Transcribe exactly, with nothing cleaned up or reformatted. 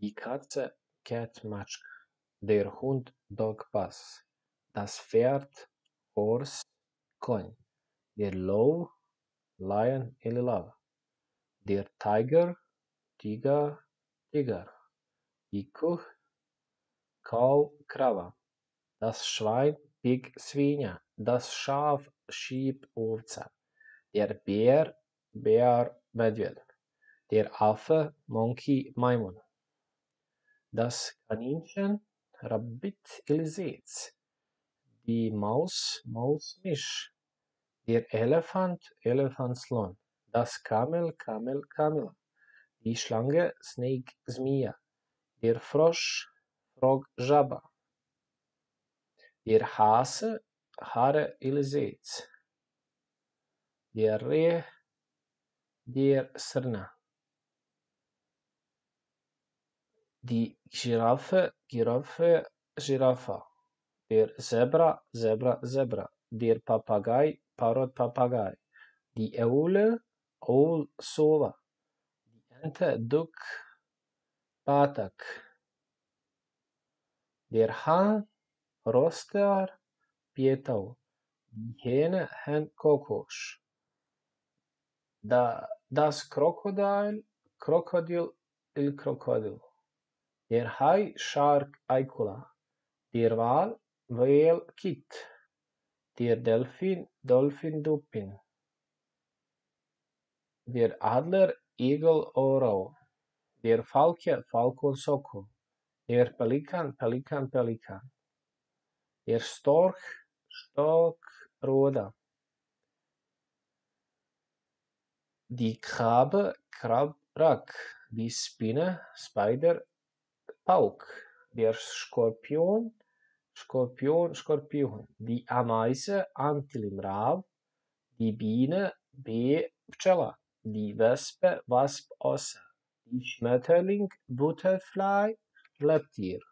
Die Katze Cat Matsch, der Hund Dog Pass, das Pferd Horse Coin, der Love Lion Elilava, der Tiger Tiger Tiger, die Kuh Cow Krava, das Schwein Pig Svinia, das Schaf Sheep Ovza, der Bär Bär Medved, der Affe Monkey Maimon, das Kaninchen Rabbit Ilsez, die Maus Maus Misch, der Elefant Elefant Slon, das Kamel Kamel Kamel, die Schlange Snake Zmija, der Frosch Frog Žaba, der Hase Hare Ilsez, der Reh der Srna, die Giraffe, Giraffe, Giraffa, der Zebra, Zebra, Zebra, der Papagei, Parrot, Papagei, die Eule, Owl, Sova, die Ente, Duck, Patak, der Hahn, Rostar, Pietau, die Hähne, Hen, Kokosch, da, das Krokodil, Krokodil, Il Krokodil, der Hai, Shark, Eikula, der Wal, Whale, Kit, der Delfin, Dolphin, Dupin, der Adler, Eagle, Orao, der Falke, Falcon, Sokol, der Pelikan, Pelikan, Pelikan, der Storch, Stork, Roda, die Krabbe, Krab, Rak, die Spinne, Spider, Pauk, der Skorpion, Skorpion, Skorpion, die Ameise, Antilimrav, die Biene, B, Pčela, die Wespe, Wasp, Ossa, die Schmetterling, Butterfly, Leptir.